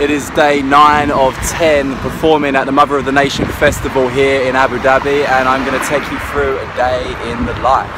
It is day 9 of 10 performing at the Mother of the Nation Festival here in Abu Dhabi, and I'm going to take you through a day in the life.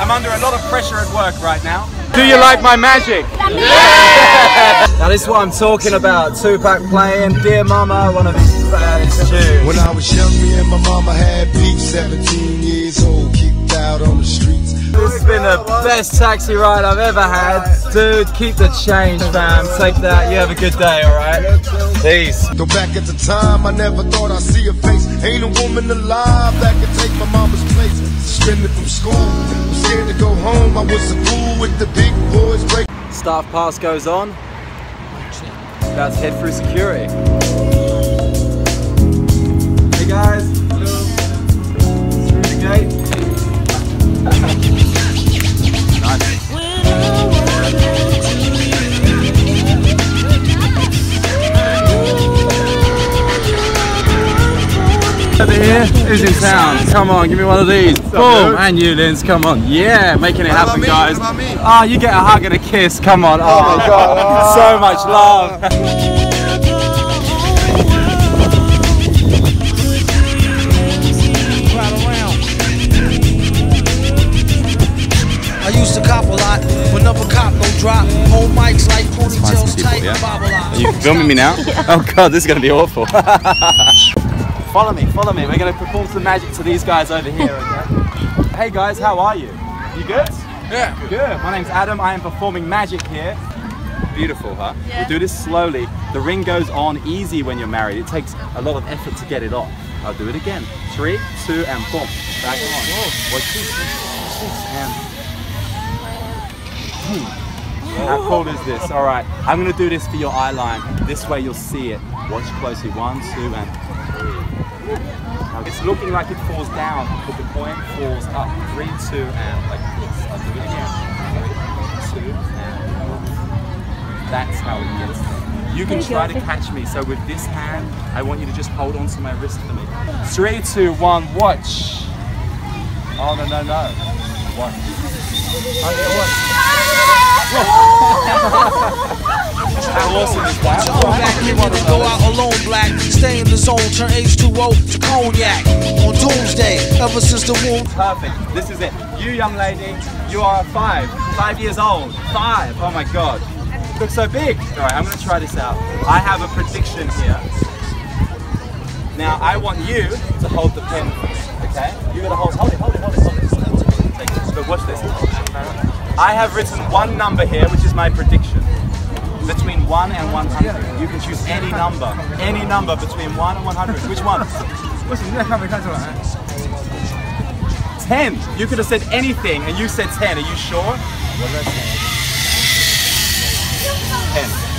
I'm under a lot of pressure at work right now. Do you like my magic? Yeah! That is what I'm talking about. Tupac playing Dear Mama, one of his baddest tunes. When I was young, me and my mama had beef, 17 years old, kicked out on the streets. This has been the best taxi ride I've ever had. Dude, keep the change, fam. Take that. You have a good day, alright? Peace. Though back at the time, I never thought I'd see a face. Ain't a woman alive that could take my mama's place. Suspended from school, was scared to go home. I was a fool with the big boys break. Staff pass goes on. About to head through security. Hey guys. Through the gate. Here, who's in town? Come on, give me one of these. Boom, and you, Linz, come on. Yeah, making it happen, guys. Ah, oh, you get a hug and a kiss, come on. Oh my god, so much love. I used to cop a lot, but never cop, no drop. Old mics like ponytails tight, yeah? Are you filming me now? Yeah. Oh god, this is going to be awful. Follow me, we're going to perform some magic to these guys over here, okay? Hey guys, how are you? You good? Yeah. Good. My name's Adam, I am performing magic here. Beautiful, huh? Yeah. We do this slowly. The ring goes on easy when you're married. It takes a lot of effort to get it off. I'll do it again. 3, 2, and boom. Back on. Watch this. How cool is this? Alright, I'm going to do this for your eye line. This way you'll see it. Watch closely. 1, 2, and 3. Now it's looking like it falls down, but the coin falls up. 3, 2, and like this. I'll do it again. 3, 2, and that's how it gets there. You can try to catch me. So with this hand, I want you to just hold on to my wrist for me. 3, 2, 1, watch. Oh no, no, no. Watch. How awesome is that? Go out alone, black. Stay in the zone. Turn H2O to cognac on doomsday. Ever since the womb. Perfect. This is it. You, young lady, you are 5 years old. 5. Oh my god. You look so big. All right, I'm gonna try this out. I have a prediction here. Now I want you to hold the pen. Okay? You gotta hold it. Take this. But watch this. I have written one number here, which is my prediction. Between 1 and 100. You can choose any number. Any number between 1 and 100. Which one? 10. You could have said anything and you said 10. Are you sure? What did I say?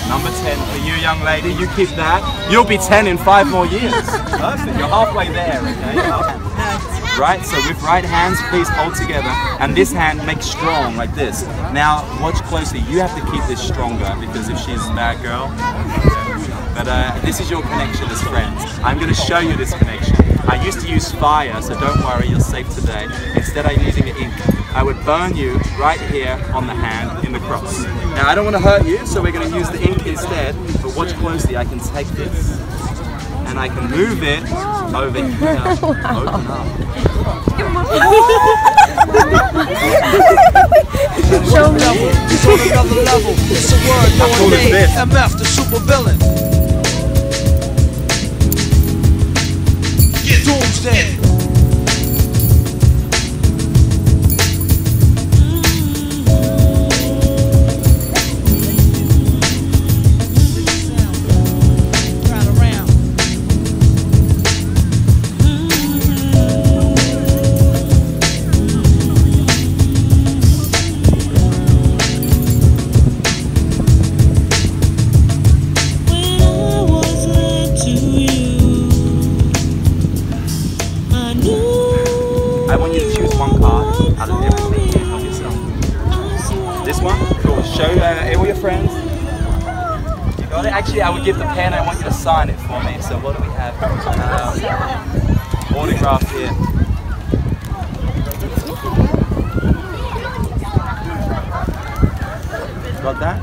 10. Number 10 for you, young lady. You keep that. You'll be 10 in 5 more years. Perfect. You're halfway there, okay? Right, so with right hands, please hold together, and this hand makes strong like this. Now watch closely. You have to keep this stronger because if she's a bad girl, but this is your connection as friends. I'm going to show you this connection. I used to use fire, so don't worry, you're safe today. Instead, I'm using the ink. I would burn you right here on the hand in the cross. Now I don't want to hurt you, so we're going to use the ink instead. But watch closely. I can take this. And I can move it over here. Open up. Show me. It's on another level. It's a word. No one made. MF, the super villain. Get doomsday. I want you to choose one card out of everything and help yourself. This one? Cool. Show all your friends. You got it? Actually, I would give the pen. I want you to sign it for me. So what do we have? Autograph here. Got that?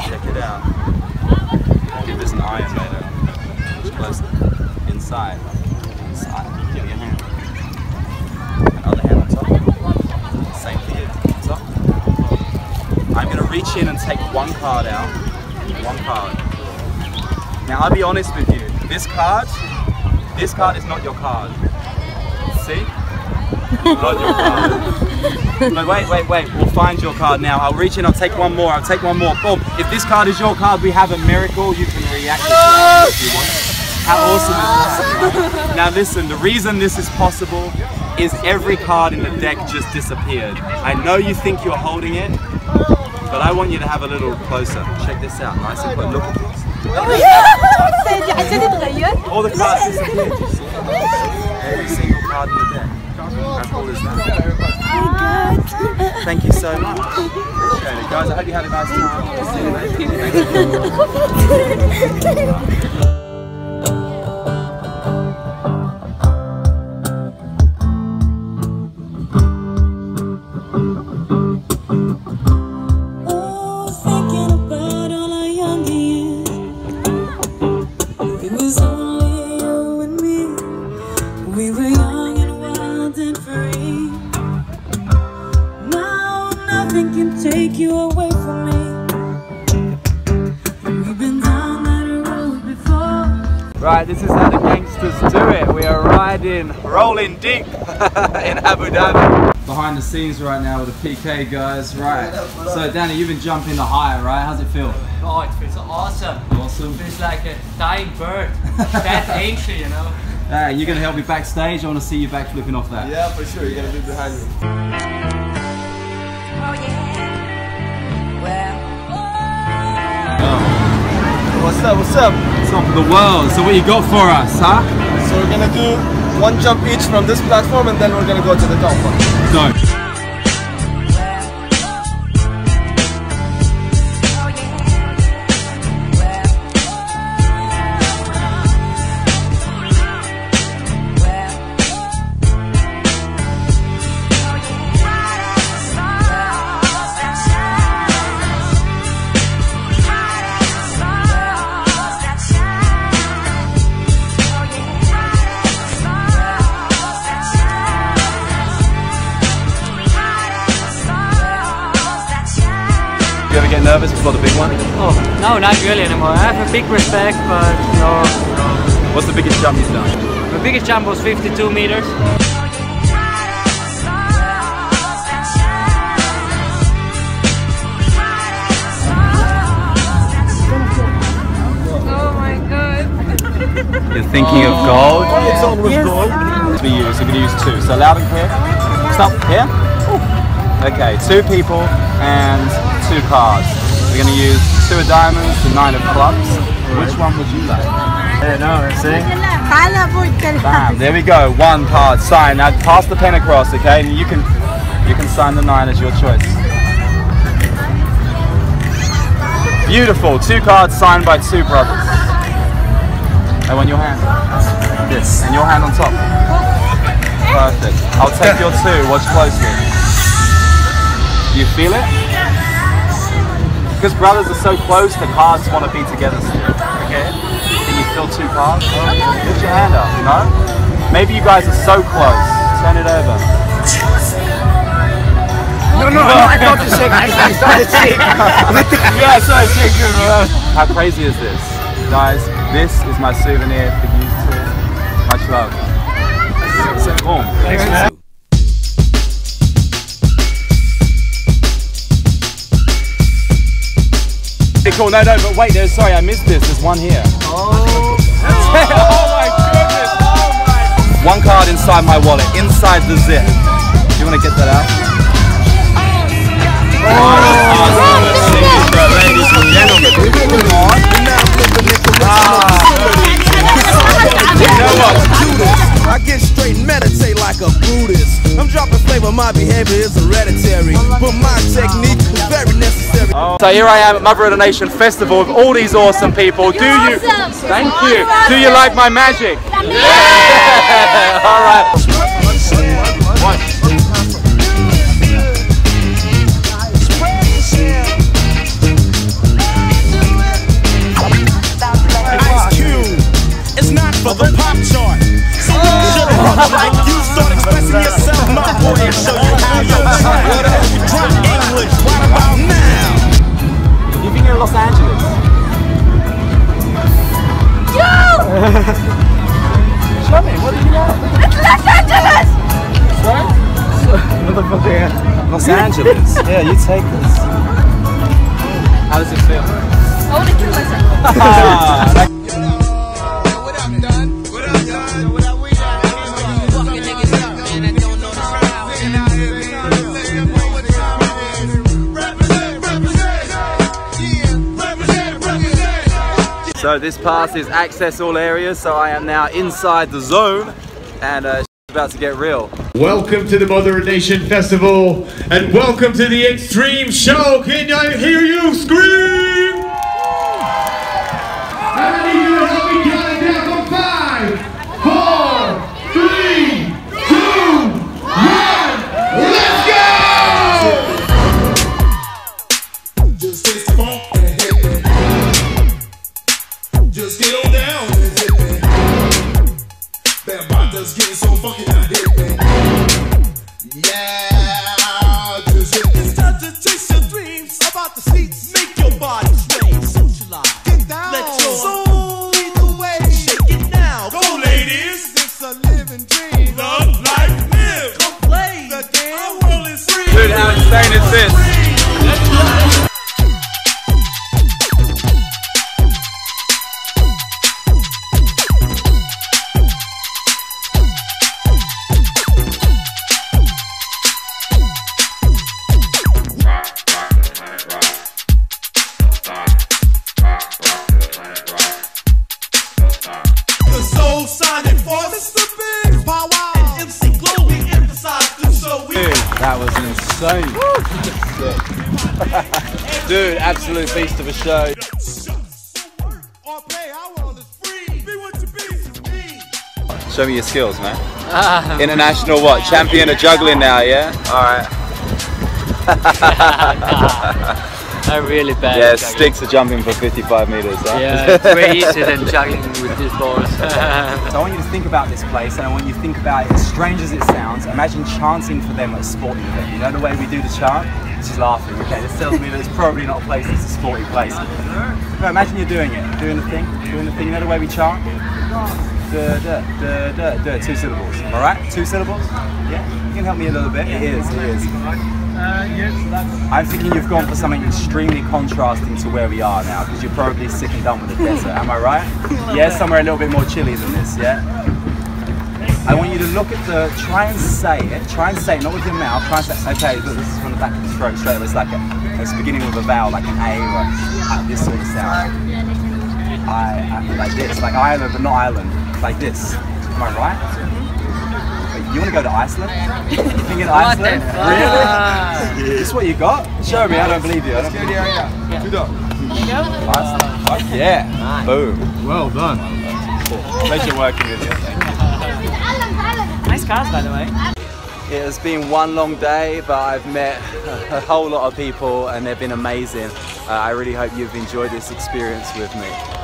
Check it out. Give this an iron later. Just close it. Inside. Inside. Get your hand. And other hand on top. Same thing here. Top. I'm going to reach in and take one card out. One card. Now I'll be honest with you. This card is not your card. See? Not your card. No, wait. We'll find your card now. I'll reach in. I'll take one more. I'll take one more. Boom. If this card is your card, we have a miracle. You can react to it if you want. How awesome is that? Now listen, the reason this is possible is every card in the deck just disappeared. I know you think you're holding it, but I want you to have a little closer. Check this out. Nice and quick. Look at this. All the cards disappeared. Every single card in the deck. How cool is that? Thank you so much. Appreciate it. Guys, I hope you had a nice time. See you later. Right, this is how the gangsters do it. We are rolling deep in Abu Dhabi. Behind the scenes right now with the PK guys. Right, so Danny, you've been jumping the high, right? How's it feel? Oh, it feels awesome. Awesome. It feels like a dying bird. That's ancient, you know. Alright, you're going to help me backstage? I want to see you back flipping off that. Yeah, for sure. You're going to be behind me. Oh, yeah. Well. Oh. What's up? What's up? Top of the world. So what you got for us, huh? So we're gonna do one jump each from this platform, and then we're gonna go to the top one. Go. You ever get nervous before the big one? Oh, no, not really anymore. I have a big respect, but no. What's the biggest jump you've done? The biggest jump was 52 meters. Oh my god. You're thinking of gold? Yeah. It's always gold. For you, so we're going to use two. So loud and clear. Stop here. Ooh. Okay, two people and two cards. We're going to use two of diamonds, the nine of clubs. Which one would you like? I don't know, see? Bam, there we go. One card, sign. Now pass the pen across, okay? And you can sign the nine as your choice. Beautiful. Two cards signed by two brothers. I want your hand. This. And your hand on top. Perfect. I'll take your two. Watch closely. Do you feel it? Because brothers are so close, the cards want to be together still. Okay? Can you feel two cards? Lift your hand up, you know? Maybe you guys are so close. Turn it over. No, I thought you said yeah, so shaking. How crazy is this? Guys, this is my souvenir for you two. Much love. Boom. Thanks, man. Cool, no, but wait, sorry, I missed this. There's one here. Oh, oh my goodness, oh my. One card inside my wallet, inside the zip. Do you want to get that out? Oh, ladies and gentlemen. You know what? I get straight and meditate like a Buddhist. I'm dropping flavor, my behavior is hereditary, but my technique is very necessary. So here I am at Mother of the Nation Festival with all these awesome people. Thank you. Do you like my magic? Yeah. All right. One. of the pop chart. So you should've run like you start expressing yourself, my boy, and show you how you're trying. Drop English right about now. Living in Los Angeles. Yo! Show me, what did you know? It's Los Angeles! What? Motherfucker, Los Angeles. Yeah, you take this. How does it feel? I wanna kill myself. So this pass is access all areas, so I am now inside the zone and it's about to get real. Welcome to the Mother of the Nation Festival and welcome to the Extreme Show. Can I hear you scream? How many of you help me count it down from 5, 4, 3, 2, 1, let's go! Just taste the funk and hit me. Just get on down and hit me. That vibe just getting so funky now, hit me. Yeah, just hit me. It's time to chase your dreams about the seats. Make your body sway, socialize. Get down, let your soul lead the way. Shake it now, go ladies. It's a living dream. Love life, live. Come play. The damn world is free. Dude, how insane is this? That was insane. Dude, absolute beast of a show. Show me your skills, man. International what? Champion of juggling now, yeah? Alright. I'm really bad. Yeah, sticks are jumping for 55 meters. Huh? Yeah, it's way easier than juggling with these balls. So I want you to think about this place, and I want you to think about it, as strange as it sounds. Imagine chanting for them at a sporting event. You know the way we do the chant? She's laughing. Okay, this tells me that it's probably not a place that's a sporty place. No, imagine you're doing it, doing the thing, you know the way we chant? Duh, duh, duh, duh, duh, 2 syllables. Alright? 2 syllables? Yeah? You can help me a little bit. It is, it is. I'm thinking you've gone for something extremely contrasting to where we are now, because you're probably sick and done with the desert, am I right? Yeah, somewhere a little bit more chilly than this, yeah? I want you to look at the, try and say it, not with your mouth, try and say, okay, look, this is from the back of the throat straight away, it's like a, it's beginning with a vowel, like an A or like this sort of sound. I like this, like Ireland, but not Ireland, like this, am I right? You want to go to Iceland? You thinking Iceland? Really? This is what you got? Show me, I don't believe you. Let's go, yeah. Good up. Iceland. Yeah. Nice. Boom. Well done. Pleasure working with you. Nice cars, by the way. It has been one long day, but I've met a whole lot of people and they've been amazing. I really hope you've enjoyed this experience with me.